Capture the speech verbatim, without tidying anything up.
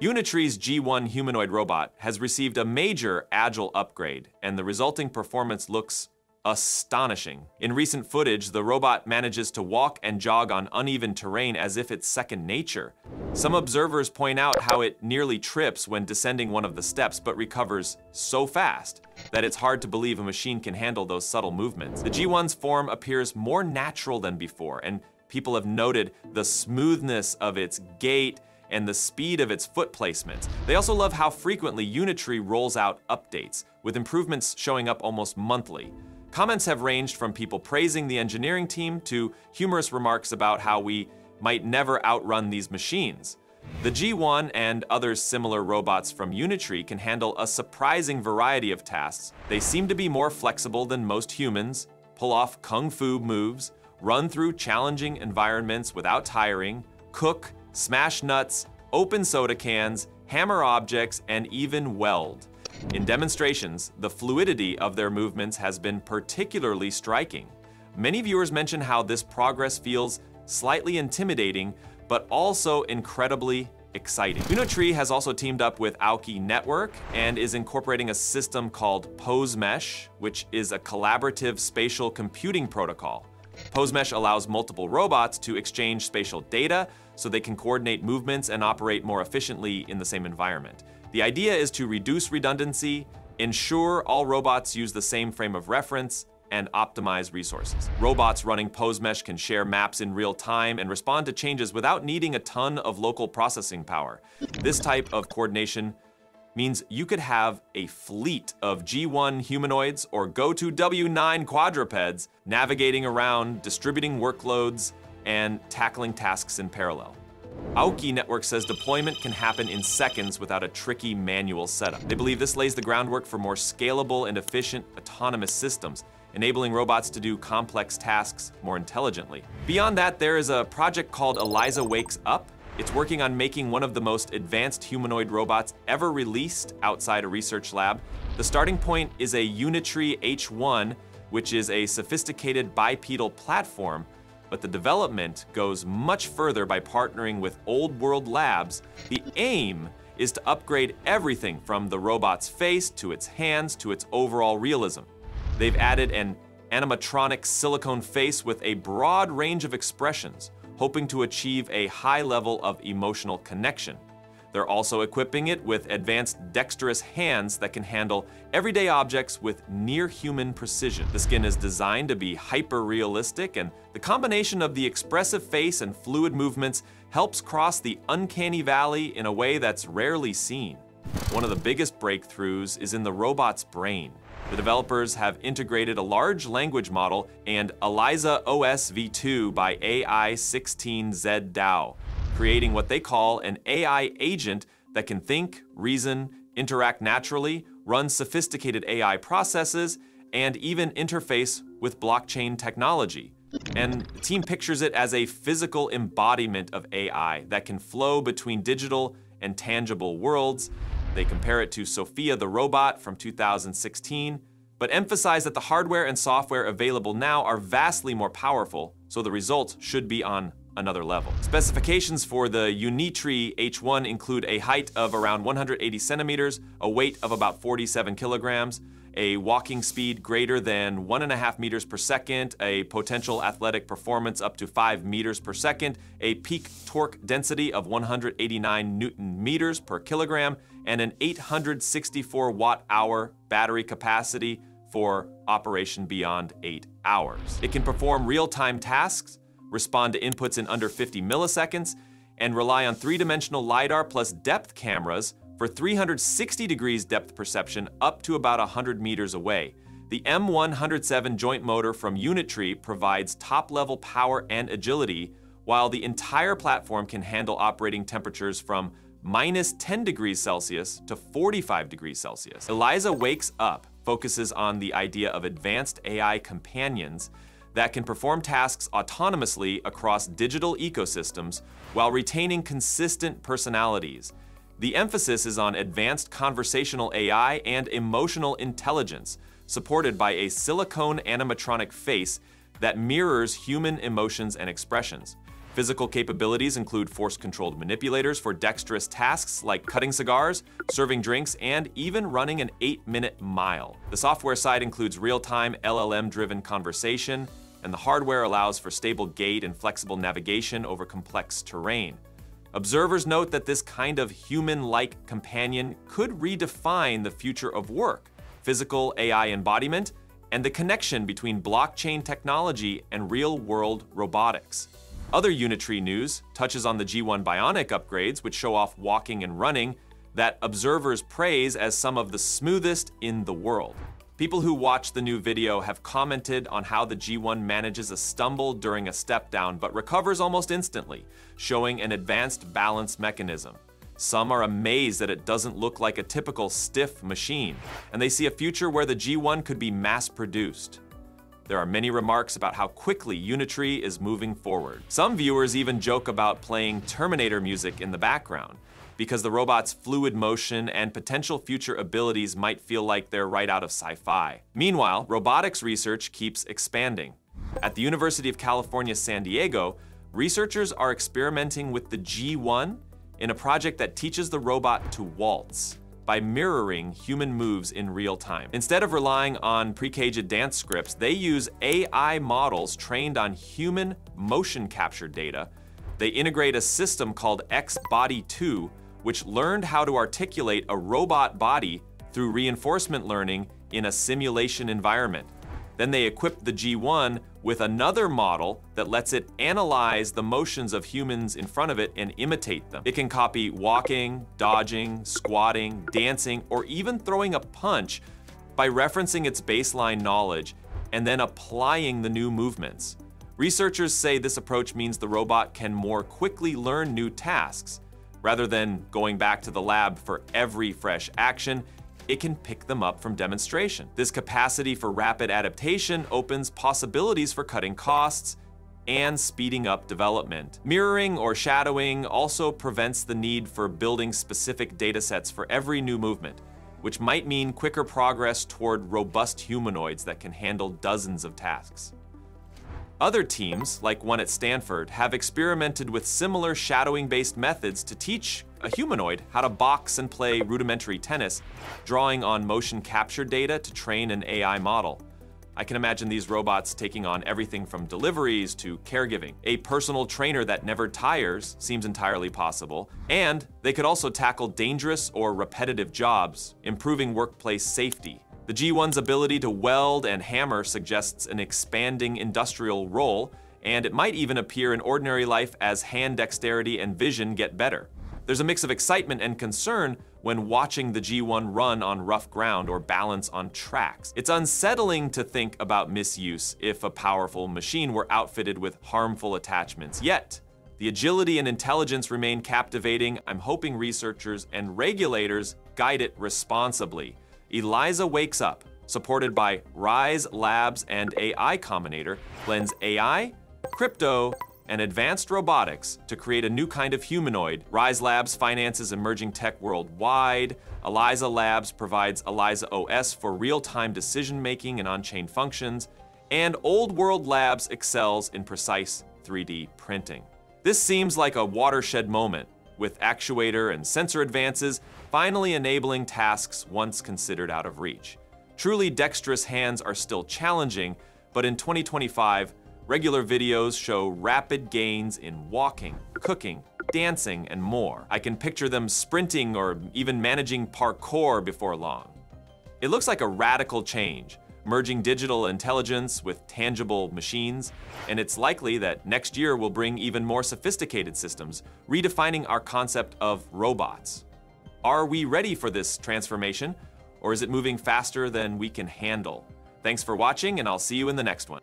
Unitree's G one humanoid robot has received a major Agile upgrade, and the resulting performance looks astonishing. In recent footage, the robot manages to walk and jog on uneven terrain as if it's second nature. Some observers point out how it nearly trips when descending one of the steps, but recovers so fast that it's hard to believe a machine can handle those subtle movements. The G one's form appears more natural than before, and people have noted the smoothness of its gait and the speed of its foot placements. They also love how frequently Unitree rolls out updates, with improvements showing up almost monthly. Comments have ranged from people praising the engineering team to humorous remarks about how we might never outrun these machines. The G one and other similar robots from Unitree can handle a surprising variety of tasks. They seem to be more flexible than most humans, pull off kung fu moves, run through challenging environments without tiring, cook, smash nuts, open soda cans, hammer objects, and even weld. In demonstrations, the fluidity of their movements has been particularly striking. Many viewers mention how this progress feels slightly intimidating, but also incredibly exciting. Unitree has also teamed up with Aoki Network and is incorporating a system called PoseMesh, which is a collaborative spatial computing protocol. PoseMesh allows multiple robots to exchange spatial data so they can coordinate movements and operate more efficiently in the same environment. The idea is to reduce redundancy, ensure all robots use the same frame of reference, and optimize resources. Robots running PoseMesh can share maps in real time and respond to changes without needing a ton of local processing power. This type of coordination means you could have a fleet of G one humanoids or go to W nine quadrupeds navigating around, distributing workloads, and tackling tasks in parallel. Aoki Network says deployment can happen in seconds without a tricky manual setup. They believe this lays the groundwork for more scalable and efficient autonomous systems, enabling robots to do complex tasks more intelligently. Beyond that, there is a project called Eliza Wakes Up. It's working on making one of the most advanced humanoid robots ever released outside a research lab. The starting point is a Unitree H one, which is a sophisticated bipedal platform. But the development goes much further by partnering with Old World Labs. The aim is to upgrade everything from the robot's face to its hands to its overall realism. They've added an animatronic silicone face with a broad range of expressions, hoping to achieve a high level of emotional connection. They're also equipping it with advanced dexterous hands that can handle everyday objects with near-human precision. The skin is designed to be hyper-realistic, and the combination of the expressive face and fluid movements helps cross the uncanny valley in a way that's rarely seen. One of the biggest breakthroughs is in the robot's brain. The developers have integrated a large language model and Eliza O S V two by A I sixteen Z DAO, creating what they call an A I agent that can think, reason, interact naturally, run sophisticated A I processes, and even interface with blockchain technology. And the team pictures it as a physical embodiment of A I that can flow between digital and tangible worlds. They compare it to Sophia the robot from two thousand sixteen, but emphasize that the hardware and software available now are vastly more powerful, so the results should be on another level. Specifications for the Unitree H one include a height of around one hundred eighty centimeters, a weight of about forty-seven kilograms, a walking speed greater than one and a half meters per second, a potential athletic performance up to five meters per second, a peak torque density of one hundred eighty-nine newton meters per kilogram, and an eight hundred sixty-four watt hour battery capacity for operation beyond eight hours. It can perform real-time tasks, respond to inputs in under fifty milliseconds, and rely on three-dimensional LiDAR plus depth cameras for three hundred sixty degrees depth perception up to about one hundred meters away. The M one oh seven joint motor from Unitree provides top-level power and agility, while the entire platform can handle operating temperatures from minus ten degrees Celsius to forty-five degrees Celsius. Eliza Wakes Up focuses on the idea of advanced A I companions that can perform tasks autonomously across digital ecosystems while retaining consistent personalities. The emphasis is on advanced conversational A I and emotional intelligence, supported by a silicone animatronic face that mirrors human emotions and expressions. Physical capabilities include force-controlled manipulators for dexterous tasks like cutting cigars, serving drinks, and even running an eight-minute mile. The software side includes real-time L L M-driven conversation, and the hardware allows for stable gait and flexible navigation over complex terrain. Observers note that this kind of human-like companion could redefine the future of work, physical A I embodiment, and the connection between blockchain technology and real-world robotics. Other Unitree news touches on the G one Bionic upgrades, which show off walking and running, that observers praise as some of the smoothest in the world. People who watched the new video have commented on how the G one manages a stumble during a step down but recovers almost instantly, showing an advanced balance mechanism. Some are amazed that it doesn't look like a typical stiff machine, and they see a future where the G one could be mass-produced. There are many remarks about how quickly Unitree is moving forward. Some viewers even joke about playing Terminator music in the background, because the robot's fluid motion and potential future abilities might feel like they're right out of sci-fi. Meanwhile, robotics research keeps expanding. At the University of California, San Diego, researchers are experimenting with the G one in a project that teaches the robot to waltz by mirroring human moves in real time. Instead of relying on pre-caged dance scripts, they use A I models trained on human motion capture data. They integrate a system called X body two, which learned how to articulate a robot body through reinforcement learning in a simulation environment. Then they equipped the G one with another model that lets it analyze the motions of humans in front of it and imitate them. It can copy walking, dodging, squatting, dancing, or even throwing a punch by referencing its baseline knowledge and then applying the new movements. Researchers say this approach means the robot can more quickly learn new tasks. Rather than going back to the lab for every fresh action, it can pick them up from demonstration. This capacity for rapid adaptation opens possibilities for cutting costs and speeding up development. Mirroring or shadowing also prevents the need for building specific datasets for every new movement, which might mean quicker progress toward robust humanoids that can handle dozens of tasks. Other teams, like one at Stanford, have experimented with similar shadowing-based methods to teach a humanoid how to box and play rudimentary tennis, drawing on motion capture data to train an A I model. I can imagine these robots taking on everything from deliveries to caregiving. A personal trainer that never tires seems entirely possible, and they could also tackle dangerous or repetitive jobs, improving workplace safety. The G one's ability to weld and hammer suggests an expanding industrial role, and it might even appear in ordinary life as hand dexterity and vision get better. There's a mix of excitement and concern when watching the G one run on rough ground or balance on tracks. It's unsettling to think about misuse if a powerful machine were outfitted with harmful attachments. Yet, the agility and intelligence remain captivating. I'm hoping researchers and regulators guide it responsibly. Eliza Wakes Up, supported by Rise Labs and A I Combinator, blends A I, crypto, and advanced robotics to create a new kind of humanoid. Rise Labs finances emerging tech worldwide. Eliza Labs provides Eliza O S for real-time decision-making and on-chain functions. And Old World Labs excels in precise three D printing. This seems like a watershed moment, with actuator and sensor advances finally enabling tasks once considered out of reach. Truly dexterous hands are still challenging, but in twenty twenty-five, regular videos show rapid gains in walking, cooking, dancing, and more. I can picture them sprinting or even managing parkour before long. It looks like a radical change, merging digital intelligence with tangible machines, and it's likely that next year will bring even more sophisticated systems, redefining our concept of robots. Are we ready for this transformation, or is it moving faster than we can handle? Thanks for watching, and I'll see you in the next one.